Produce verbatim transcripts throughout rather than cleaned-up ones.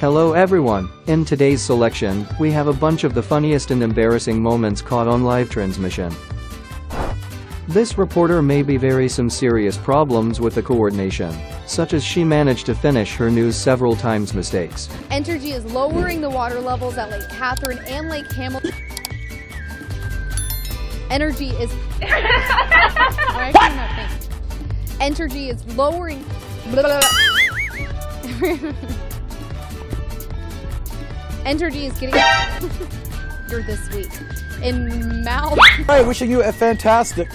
Hello everyone, in today's selection, we have a bunch of the funniest and embarrassing moments caught on live transmission. This reporter may be very some serious problems with the coordination, such as she managed to finish her news several times mistakes. Entergy is lowering the water levels at Lake Catherine and Lake Hamilton. Entergy is... I cannot think. Entergy is lowering... Entergy is getting after this week in Mount. Hi, wishing you a fantastic.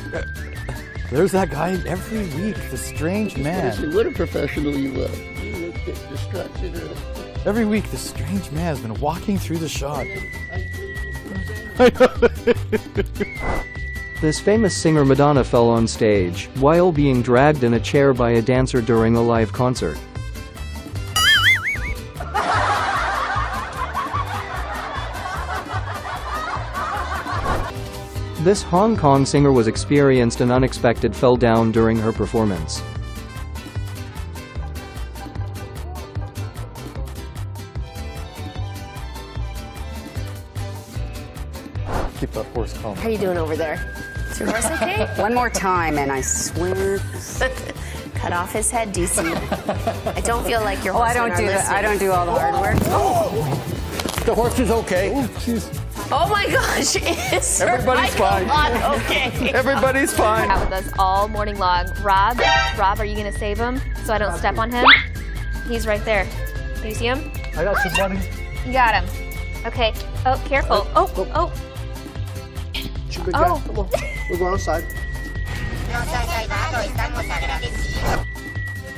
There's that guy every week, the strange man. What a professional you are. You don't get distracted. Every week, the strange man has been walking through the shot. This famous singer Madonna fell on stage while being dragged in a chair by a dancer during a live concert. This Hong Kong singer was experienced and unexpected fell down during her performance. Keep that horse calm. How are you doing over there? Is your horse okay? One more time and I swear. Cut off his head, D C. I don't feel like your horse. Oh, I don't do that. I don't do all the hard work. Oh. The horse is okay. Oh, jeez. Oh my gosh, it's everybody's fine. On. Okay. Everybody's fine. Out with us all morning long. Rob, Rob, are you gonna save him so I don't Rob step you. on him? He's right there. Do you see him? I got you, buddy. You got him. Okay. Oh, careful. Oh, oh. Oh. Should be good. Oh. Come on. We'll go outside.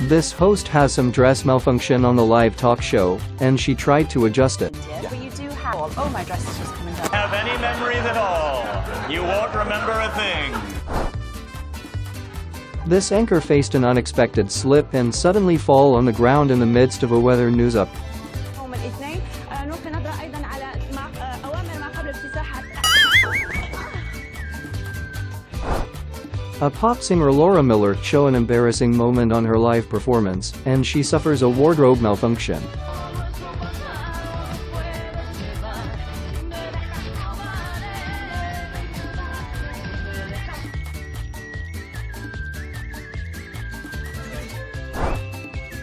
This host has some dress malfunction on the live talk show, and she tried to adjust it. Yeah. Oh, my dress is just coming down. Have any memories at all? You won't remember a thing. This anchor faced an unexpected slip and suddenly fall on the ground in the midst of a weather news up. A pop singer Laura Miller showed an embarrassing moment on her live performance, and she suffers a wardrobe malfunction.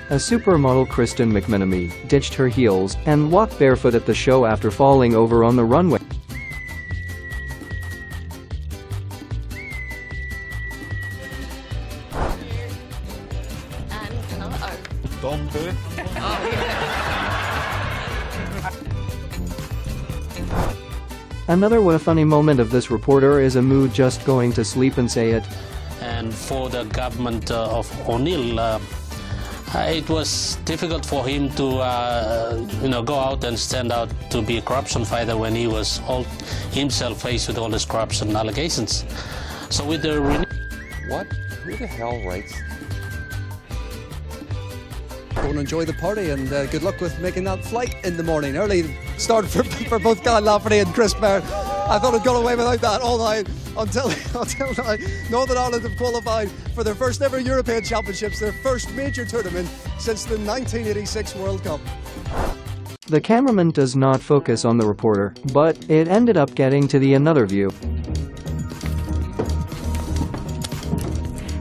A supermodel Kristen McMenamy ditched her heels and walked barefoot at the show after falling over on the runway. Another what a funny moment of this reporter is a mood just going to sleep and say it. And for the government uh, of O'Neill, uh, Uh, it was difficult for him to, uh, you know, go out and stand out to be a corruption fighter when he was all himself faced with all these corruption allegations. So with the re what? Who the hell writes? Go and enjoy the party, and uh, good luck with making that flight in the morning. Early start for, for both Guy Lafferty and Chris Maher. I thought I'd got away without that all night until, until now. Northern Ireland have qualified for their first ever European Championships, their first major tournament since the nineteen eighty-six World Cup. The cameraman does not focus on the reporter, but it ended up getting to the another view.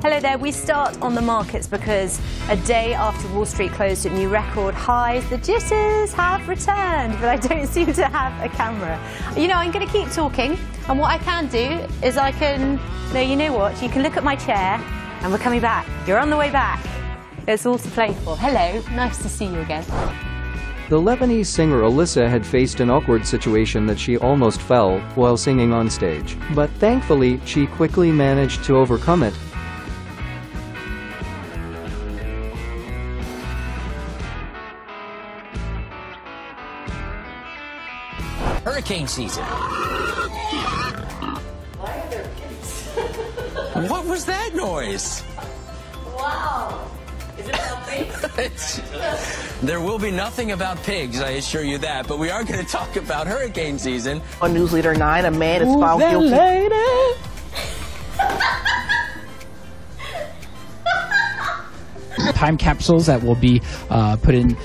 Hello there, we start on the markets because a day after Wall Street closed at new record highs, the jitters have returned, but I don't seem to have a camera. You know, I'm going to keep talking, and what I can do is I can, no, you know what, you can look at my chair, and we're coming back. You're on the way back. It's all to play for. Hello, nice to see you again. The Lebanese singer Alyssa had faced an awkward situation that she almost fell while singing on stage, but thankfully, she quickly managed to overcome it. Hurricane season. Why are there kids? What was that noise? Wow. Is it about pigs? There will be nothing about pigs, I assure you that, but we are going to talk about hurricane season. On News Leader Nine, a man is found guilty. Lady. Time capsules that will be uh, put in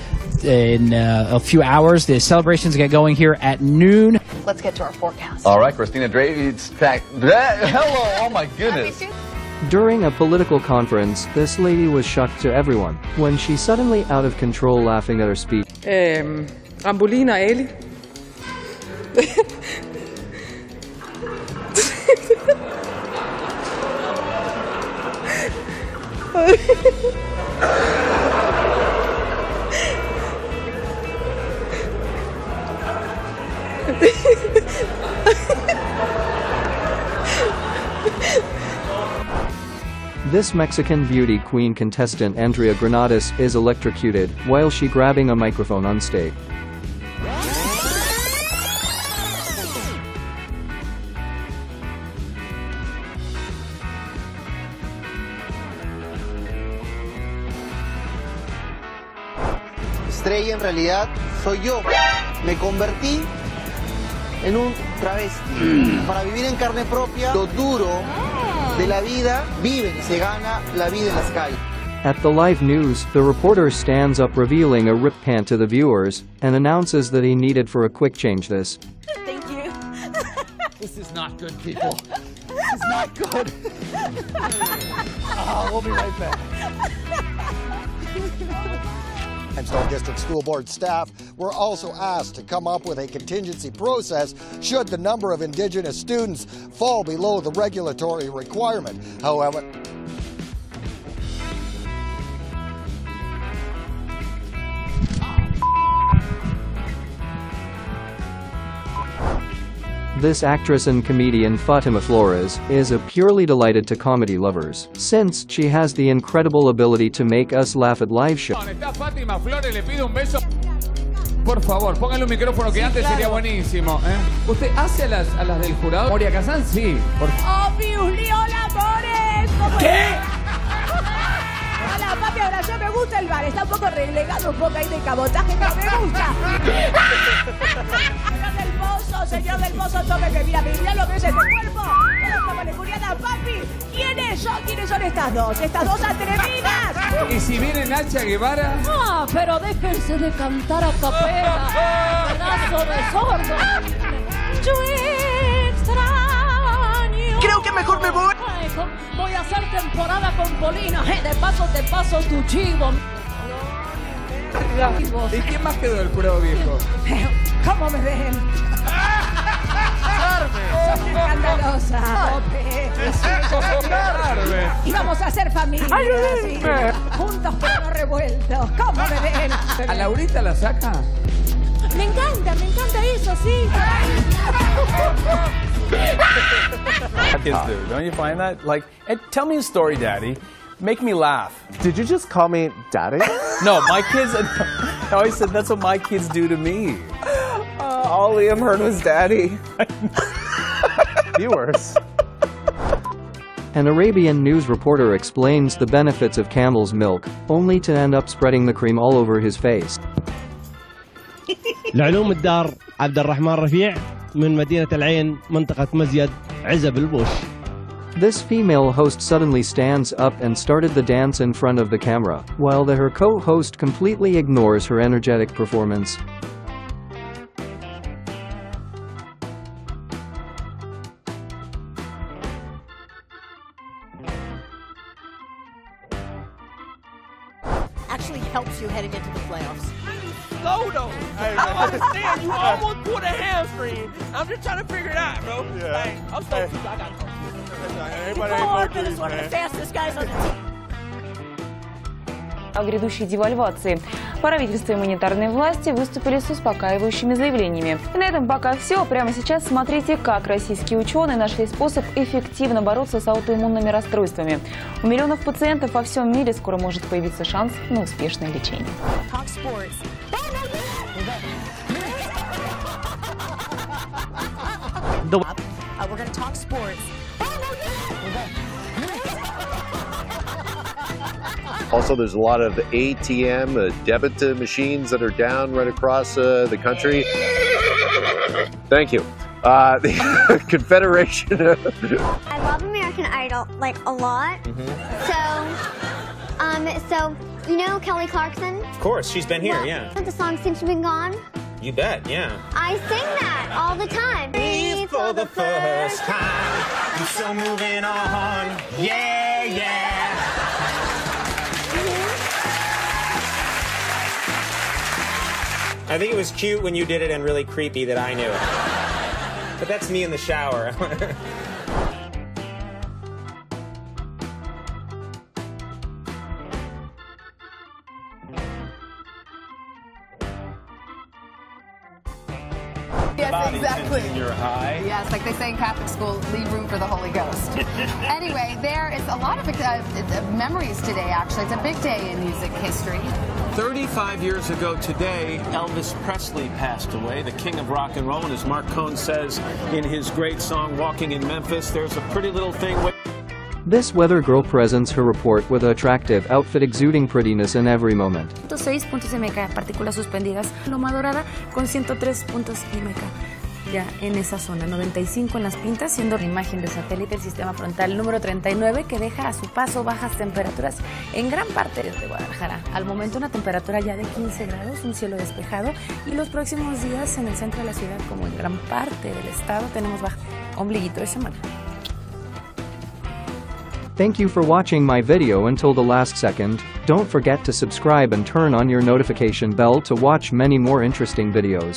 in uh, a few hours. The celebrations get going here at noon. Let's get to our forecast. All right, Christina Drave's back. Hello, oh my goodness. During a political conference, this lady was shocked to everyone when she suddenly out of control laughing at her speech. Um, Ambolina Eli. This Mexican beauty queen contestant Andrea Granadas is electrocuted while she grabbing a microphone on stage. Estrella en realidad soy yo. Me convertí en un travesti. Para vivir en carne propia, lo duro de la vida viven y se gana la vida en las calles. At the live news, the reporter stands up revealing a rip pant to the viewers and announces that he needed for a quick change this. Thank you. This is not good, people. This is not good. Oh, we'll be right back. Hempstead District School Board staff were also asked to come up with a contingency process should the number of Indigenous students fall below the regulatory requirement. However, this actress and comedian Fatima Flores is a purely delighted to comedy lovers, since she has the incredible ability to make us laugh at live shows. Por favor, póngale un micrófono que antes sería buenísimo, ¿eh? ¿Usted hace a las, a las del jurado? Moria Kazan, sí. Obviously, hola, amores. ¿Qué? Hola, papi, ahora yo me gusta el bar. Está un poco relegado, un poco ahí de cabotaje, pero me gusta. Señor del Pozo, tome que mira, mira lo que es este cuerpo. Papi, ¿quién es yo? ¿Quiénes son estas dos? Estas dos atrevidas. Y si vienen a Che Guevara. Ah, pero déjense de cantar a capela. Pedazo de sordo. Yo extraño. Creo que mejor me voy. Voy a hacer temporada con Polina. De paso te paso tu chivo. ¿Y quién más quedó del jurado viejo? ¿Cómo me ven? Escandalosa. Y vamos a ser familia. Así, juntos pero revueltos. ¿Cómo me ven? ¿A Laurita la saca? Me encanta, me encanta eso, sí. Kids do, don't you find that? Like, tell me a story, Daddy. Make me laugh. Did you just call me Daddy? No, my kids. I always said that's what my kids do to me. All Liam heard was Daddy. Viewers. An Arabian news reporter explains the benefits of camel's milk, only to end up spreading the cream all over his face. العلوم الدار عبد الرحمن رفيع من مدينة العين منطقة مزيد عزب البوش. This female host suddenly stands up and started the dance in front of the camera, while the, her co-host completely ignores her energetic performance. Actually helps you heading into the playoffs. Really slow though. I, I don't understand. You almost pulled a hamstring. I'm just trying to figure it out, bro. Yeah. Like, I'm so hey. Confused. I got confused. He's one of the fastest guys on the team. О грядущей девальвации. Правительство и монетарные власти выступили с успокаивающими заявлениями. И на этом пока все. Прямо сейчас смотрите, как российские ученые нашли способ эффективно бороться с аутоиммунными расстройствами. У миллионов пациентов во всем мире скоро может появиться шанс на успешное лечение. Also, there's a lot of A T M, uh, debit uh, machines that are down right across uh, the country. Thank you. Uh, the Confederation. I love American Idol, like, a lot. Mm-hmm. So, um, so You know Kelly Clarkson? Of course, she's been here, well, yeah. The song Since You've Been Gone? You bet, yeah. I sing that all the time. Me for the first time. I'm still moving on. Yeah, yeah. Mm-hmm. I think it was cute when you did it and really creepy that I knew it. But that's me in the shower. Yes, exactly. Your eye. Yes, like they say in Catholic school, leave room for the Holy Ghost. Anyway, there is a lot of uh, memories today, actually. It's a big day in music history. thirty-five years ago today, Elvis Presley passed away, the king of rock and roll. And as Mark Cohn says in his great song, Walking in Memphis, there's a pretty little thing. This weather girl presents her report with an attractive outfit exuding prettiness in every moment. seis puntos M K, partículas suspendidas, loma dorada con ciento tres puntos M K. Ya en esa zona, noventa y cinco en las pintas, siendo la imagen de satélite del sistema frontal número treinta y nueve que deja a su paso bajas temperaturas en gran parte de Guadalajara. Al momento una temperatura ya de quince grados, un cielo despejado y los próximos días en el centro de la ciudad como en gran parte del estado tenemos baja. Ombliguito de semana. Thank you for watching my video until the last second. Don't forget to subscribe and turn on your notification bell to watch many more interesting videos.